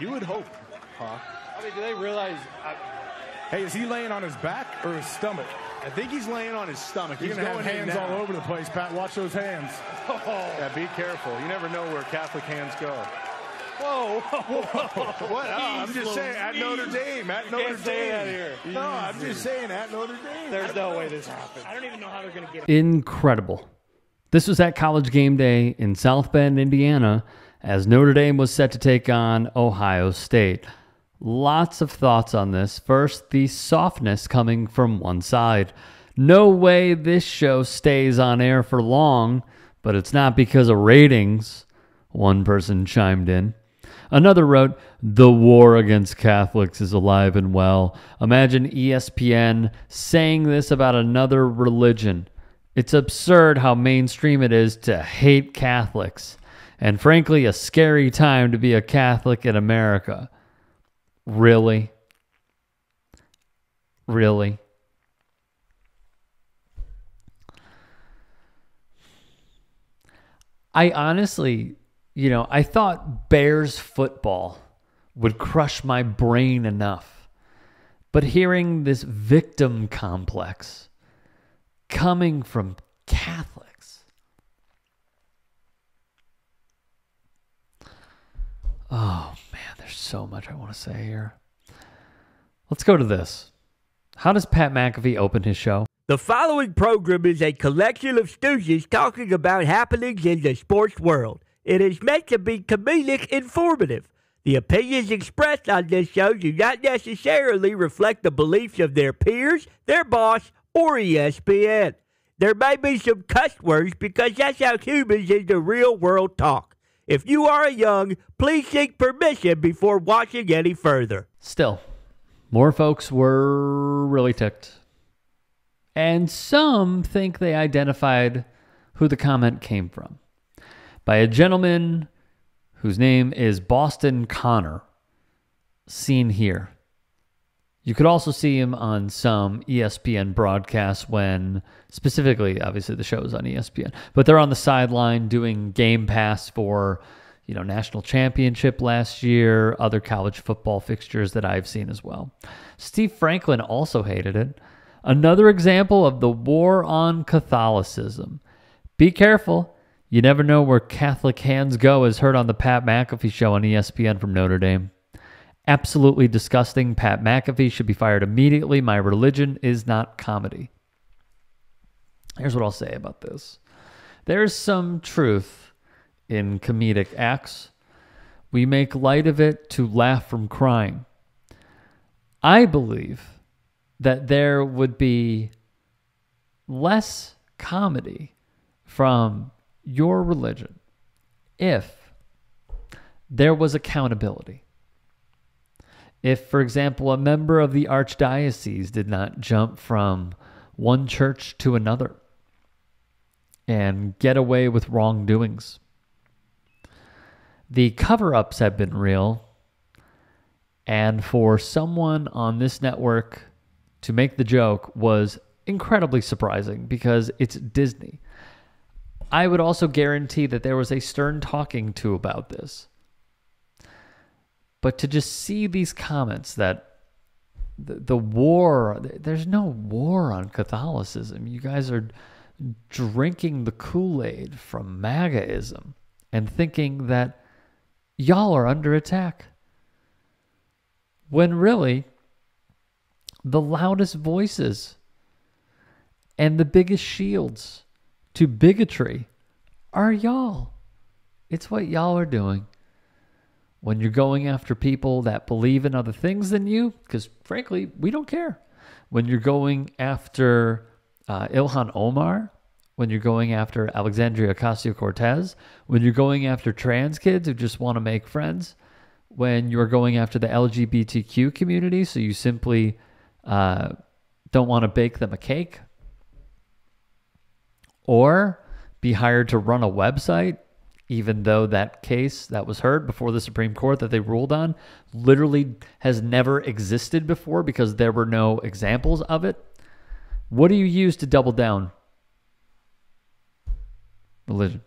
You would hope, huh? I mean, do they realize... Hey, is he laying on his back or his stomach? I think he's laying on his stomach. He's going to have hands all over the place, Pat. Watch those hands. Oh. Yeah, be careful. You never know where Catholic hands go. Whoa, whoa, whoa. What? I'm just saying, at Notre Dame. At Notre Dame. Out here. No, I'm just saying, at Notre Dame. There's no way this happens. I don't even know how they're going to get it. Incredible. This was at College Game Day in South Bend, Indiana, as Notre Dame was set to take on Ohio State. Lots of thoughts on this. First, the softness coming from one side. No way this show stays on air for long, but it's not because of ratings, one person chimed in. Another wrote, the war against Catholics is alive and well. Imagine ESPN saying this about another religion. It's absurd how mainstream it is to hate Catholics, and frankly, a scary time to be a Catholic in America. Really? Really? I honestly, you know, I thought Bears football would crush my brain enough. But hearing this victim complex coming from Catholics. Oh, man, there's so much I want to say here. Let's go to this. How does Pat McAfee open his show? The following program is a collection of stooges talking about happenings in the sports world. It is meant to be comedic informative. The opinions expressed on this show do not necessarily reflect the beliefs of their peers, their boss, or ESPN. There may be some cuss words because that's how humans in the real world talk. If you are young, please seek permission before watching any further. Still, more folks were really ticked. And some think they identified who the comment came from. By a gentleman whose name is Boston Connor, seen here. You could also see him on some ESPN broadcasts when, specifically, obviously the show is on ESPN, but they're on the sideline doing Game Pass for, you know, national championship last year, other college football fixtures that I've seen as well. Steve Franklin also hated it. Another example of the war on Catholicism. Be careful. You never know where Catholic hands go, as heard on the Pat McAfee Show on ESPN from Notre Dame. Absolutely disgusting. Pat McAfee should be fired immediately. My religion is not comedy. Here's what I'll say about this. There's some truth in comedic acts. We make light of it to laugh from crying. I believe that there would be less comedy from your religion if there was accountability. If, for example, a member of the archdiocese did not jump from one church to another and get away with wrongdoings. The cover-ups have been real, and for someone on this network to make the joke was incredibly surprising because it's Disney. I would also guarantee that there was a stern talking to about this. But to just see these comments that the war, there's no war on Catholicism. You guys are drinking the Kool-Aid from MAGAism and thinking that y'all are under attack. When really, the loudest voices and the biggest shields to bigotry are y'all. It's what y'all are doing when you're going after people that believe in other things than you, because frankly, we don't care. When you're going after Ilhan Omar, when you're going after Alexandria Ocasio-Cortez, when you're going after trans kids who just want to make friends, when you're going after the LGBTQ community, so you simply don't want to bake them a cake, or be hired to run a website, even though that case that was heard before the Supreme Court that they ruled on literally has never existed before because there were no examples of it. What do you use to double down? Religion.